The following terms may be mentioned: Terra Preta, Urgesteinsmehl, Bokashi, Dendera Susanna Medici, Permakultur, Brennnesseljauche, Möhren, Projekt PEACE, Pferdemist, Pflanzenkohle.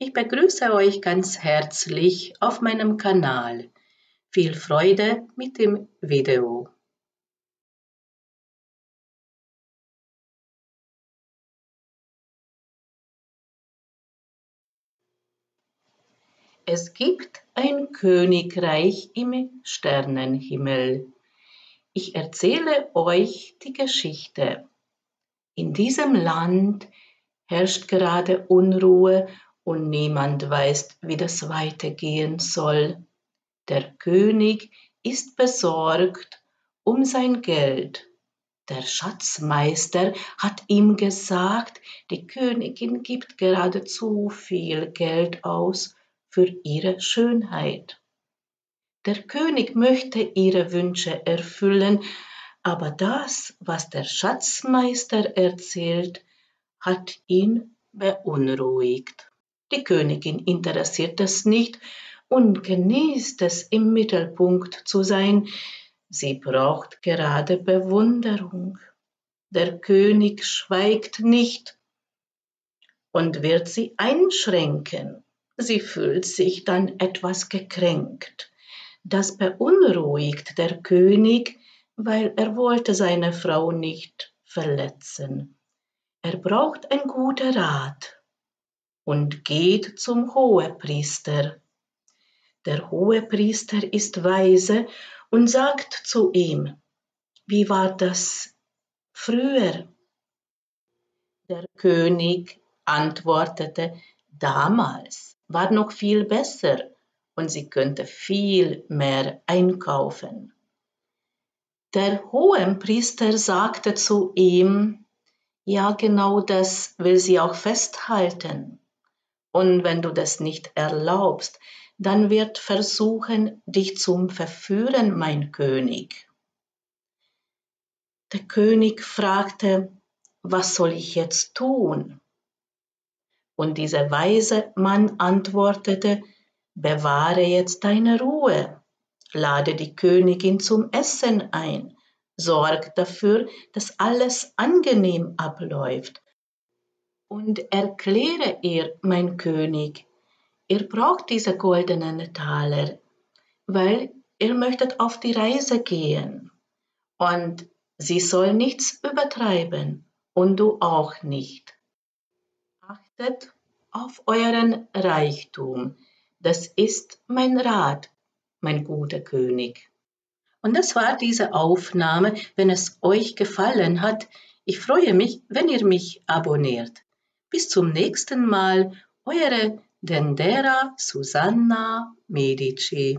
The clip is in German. Ich begrüße euch ganz herzlich auf meinem Kanal. Viel Freude mit dem Video. Es gibt ein Königreich im Sternenhimmel. Ich erzähle euch die Geschichte. In diesem Land herrscht gerade Unruhe und niemand weiß, wie das weitergehen soll. Der König ist besorgt um sein Geld. Der Schatzmeister hat ihm gesagt, die Königin gibt gerade zu viel Geld aus für ihre Schönheit. Der König möchte ihre Wünsche erfüllen, aber das, was der Schatzmeister erzählt, hat ihn beunruhigt. Die Königin interessiert es nicht und genießt es, im Mittelpunkt zu sein. Sie braucht gerade Bewunderung. Der König schweigt nicht und wird sie einschränken. Sie fühlt sich dann etwas gekränkt. Das beunruhigt der König, weil er wollte seine Frau nicht verletzen. Er braucht einen guten Rat und geht zum Hohepriester. Der Hohepriester ist weise und sagt zu ihm: Wie war das früher? Der König antwortete: Damals war noch viel besser und sie könnte viel mehr einkaufen. Der Hohepriester sagte zu ihm: Ja, genau das will sie auch festhalten. Und wenn du das nicht erlaubst, dann wird versuchen, dich zu verführen, mein König. Der König fragte: Was soll ich jetzt tun? Und dieser weise Mann antwortete: Bewahre jetzt deine Ruhe, lade die Königin zum Essen ein, sorg dafür, dass alles angenehm abläuft. Und erkläre ihr, mein König, ihr braucht diese goldenen Taler, weil ihr möchtet auf die Reise gehen. Und sie soll nichts übertreiben und du auch nicht. Achtet auf euren Reichtum. Das ist mein Rat, mein guter König. Und das war diese Aufnahme. Wenn es euch gefallen hat, ich freue mich, wenn ihr mich abonniert. Bis zum nächsten Mal, eure Dendera Susanna Medici.